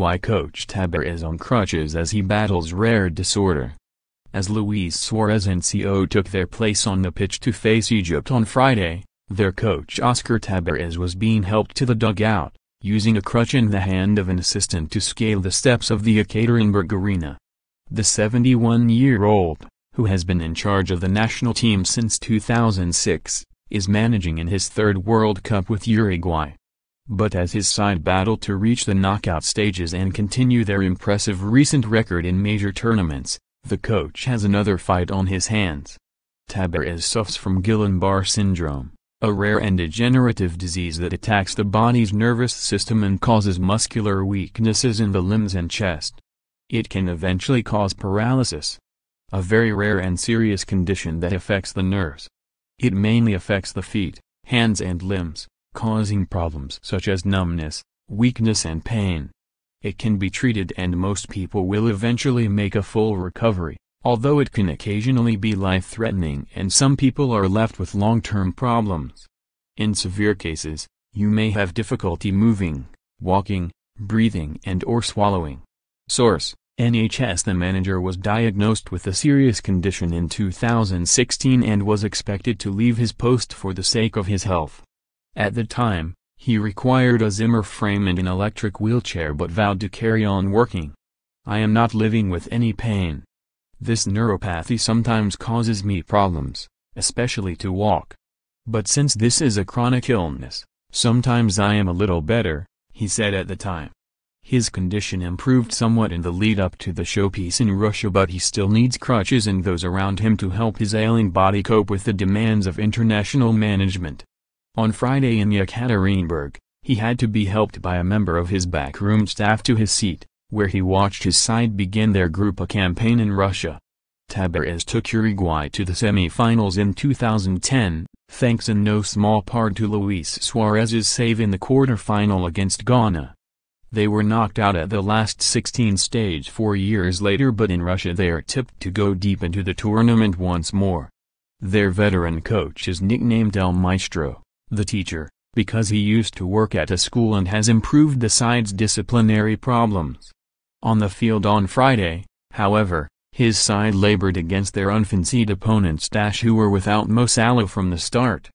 Uruguay coach Tabarez on crutches as he battles rare disorder. As Luis Suarez and Co took their place on the pitch to face Egypt on Friday, their coach Oscar Tabarez was being helped to the dugout, using a crutch in the hand of an assistant to scale the steps of the Yekaterinburg Arena. The 71-year-old, who has been in charge of the national team since 2006, is managing in his third World Cup with Uruguay. But as his side battled to reach the knockout stages and continue their impressive recent record in major tournaments, the coach has another fight on his hands. Tabarez suffers from Guillain-Barré syndrome, a rare and degenerative disease that attacks the body's nervous system and causes muscular weaknesses in the limbs and chest. It can eventually cause paralysis, a very rare and serious condition that affects the nerves. It mainly affects the feet, hands and limbs, causing problems such as numbness, weakness and pain. It can be treated and most people will eventually make a full recovery, although it can occasionally be life-threatening and some people are left with long-term problems. In severe cases, you may have difficulty moving, walking, breathing and/or swallowing. Source: NHS. The manager was diagnosed with a serious condition in 2016 and was expected to leave his post for the sake of his health. At the time, he required a Zimmer frame and an electric wheelchair but vowed to carry on working. "I am not living with any pain. This neuropathy sometimes causes me problems, especially to walk. But since this is a chronic illness, sometimes I am a little better," he said at the time. His condition improved somewhat in the lead-up to the showpiece in Russia, but he still needs crutches and those around him to help his ailing body cope with the demands of international management. On Friday in Yekaterinburg, he had to be helped by a member of his backroom staff to his seat, where he watched his side begin their Group A campaign in Russia. Tabarez took Uruguay to the semi-finals in 2010, thanks in no small part to Luis Suarez's save in the quarter-final against Ghana. They were knocked out at the last 16 stage 4 years later, but in Russia they are tipped to go deep into the tournament once more. Their veteran coach is nicknamed El Maestro, the teacher, because he used to work at a school and has improved the side's disciplinary problems. On the field on Friday, however, his side labored against their unfancied opponents, who were without Mo Salah from the start.